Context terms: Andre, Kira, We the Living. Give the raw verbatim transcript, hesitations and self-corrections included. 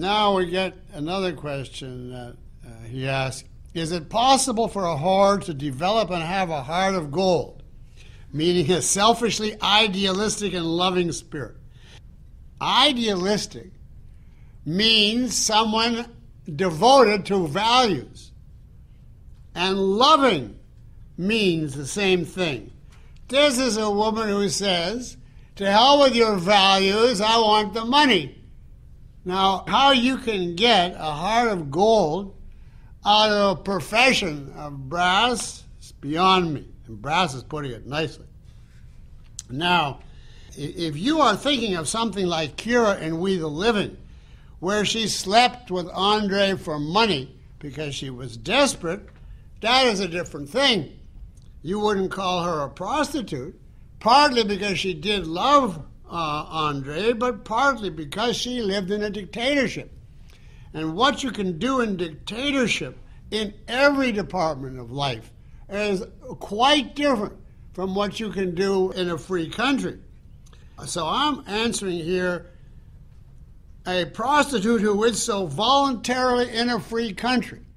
Now we get another question that uh, he asked. Is it possible for a hoard to develop and have a heart of gold, meaning a selfishly idealistic and loving spirit? Idealistic means someone devoted to values, and loving means the same thing. This is a woman who says, to hell with your values, I want the money. Now, how you can get a heart of gold out of a profession of brass is beyond me. And brass is putting it nicely. Now, if you are thinking of something like Kira in We the Living, where she slept with Andre for money because she was desperate, that is a different thing. You wouldn't call her a prostitute, partly because she did love uh, Andre, but partly because she lived in a dictatorship. And what you can do in dictatorship in every department of life is quite different from what you can do in a free country. So I'm answering here, a prostitute who is so voluntarily in a free country